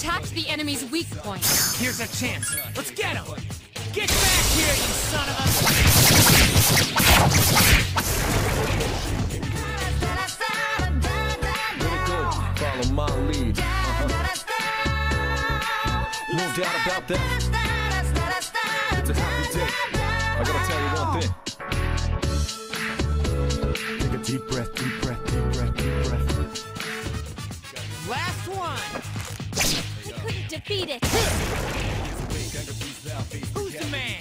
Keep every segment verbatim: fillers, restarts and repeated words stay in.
Attacked the enemy's weak point. Here's a chance. Let's get him! Get back here, you son of a... Follow my lead. Uh-huh. No doubt about that. It's a happy day. I gotta tell you one thing. Take a deep breath, deep breath, deep breath, deep breath. Last one! Defeat it! Who's the man?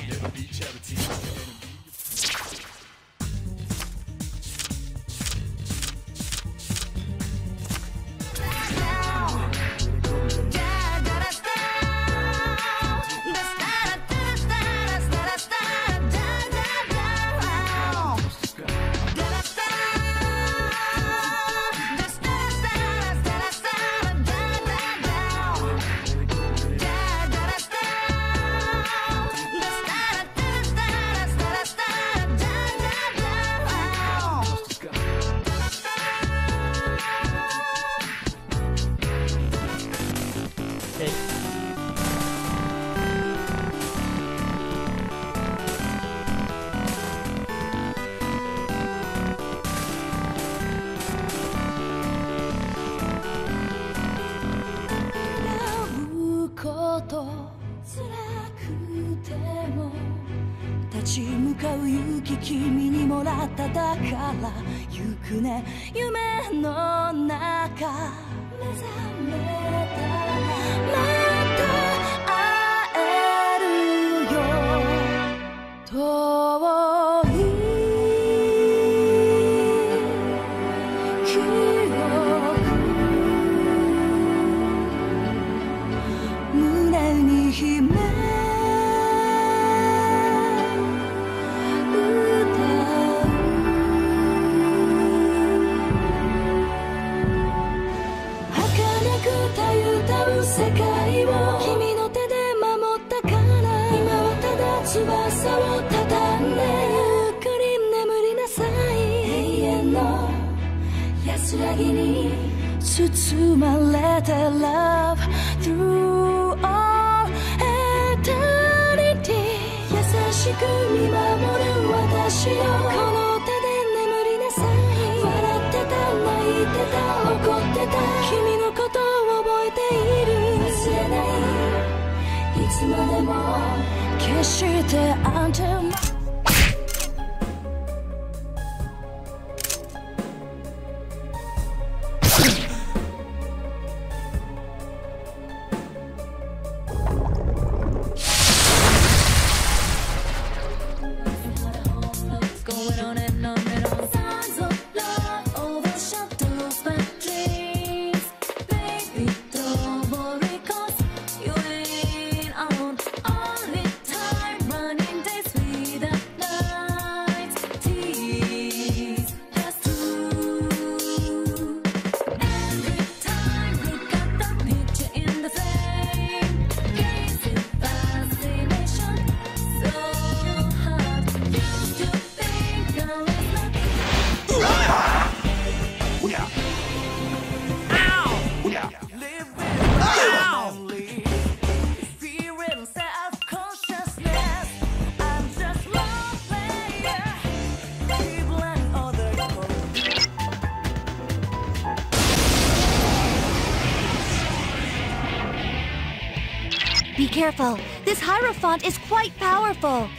Careful, this Hierophant is quite powerful.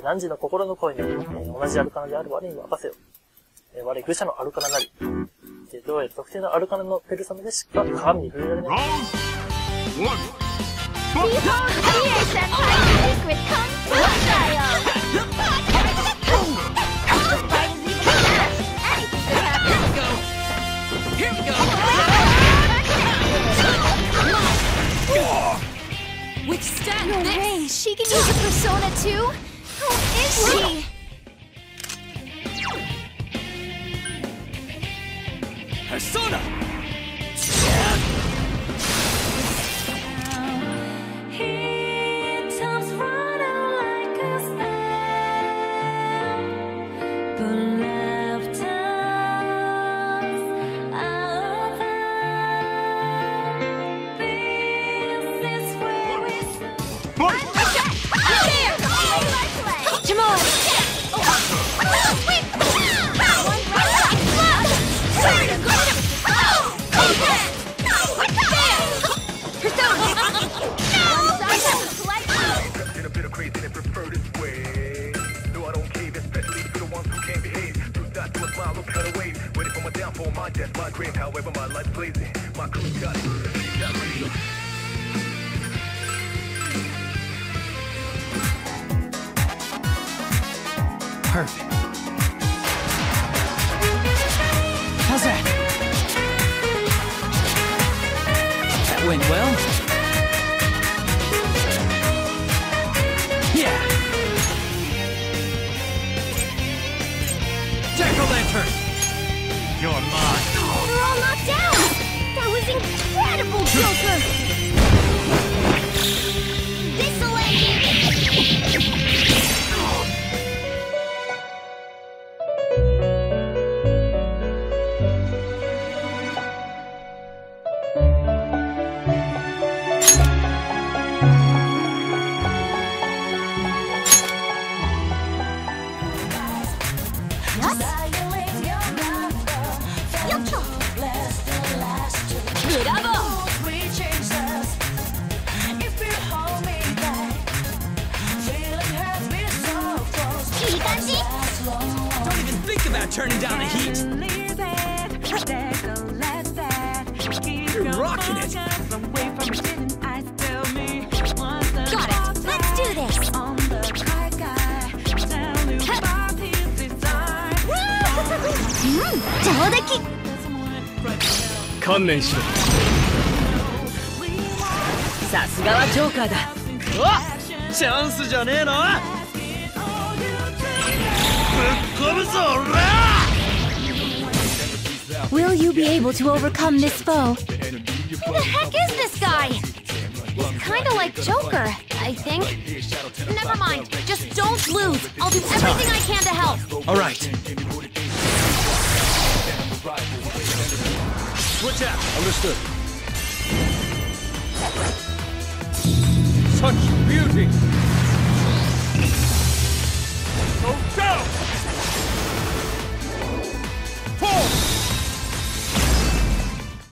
何時の心の声に、えー、同じアルカナである我に任せよ。えー、我愚者のアルカナなり。えー、どうやら特定のアルカナのペルソナでしか鏡に触れられない。Behold, here's a fighting with Kung Fu style! Fighting with us! I think we have it! Here we go! Here we go! Which stand no this? No way! She can use a persona too? Who is she? Persona! Perfect. How's that? That went well. Yeah. Jack o' lantern. You're mine. Oh, they're all knocked down. That was incredible, Joker. This'll end you. Turning down the heat. You're rocking it. Got it. Let's do this. Will you be able to overcome this foe? Who the heck is this guy? He's kinda like Joker, I think. Never mind, just don't lose. I'll do everything I can to help. Alright. Switch out. Understood. Such beauty! Go down!